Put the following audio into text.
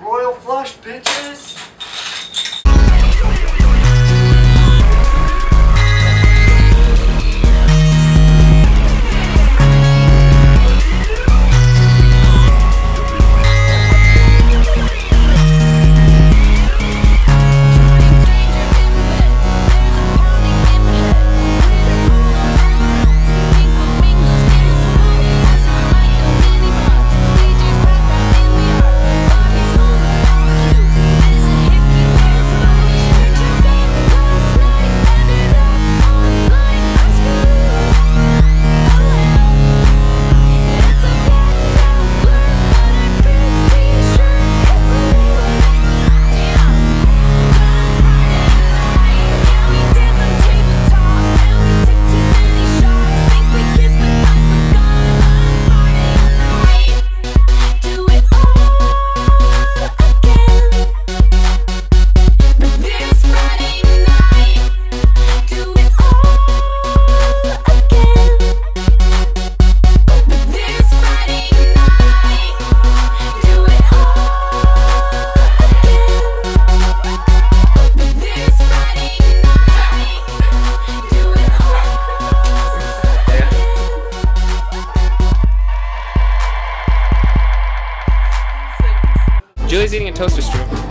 Royal flush, bitches. Julie's eating a toaster strudel.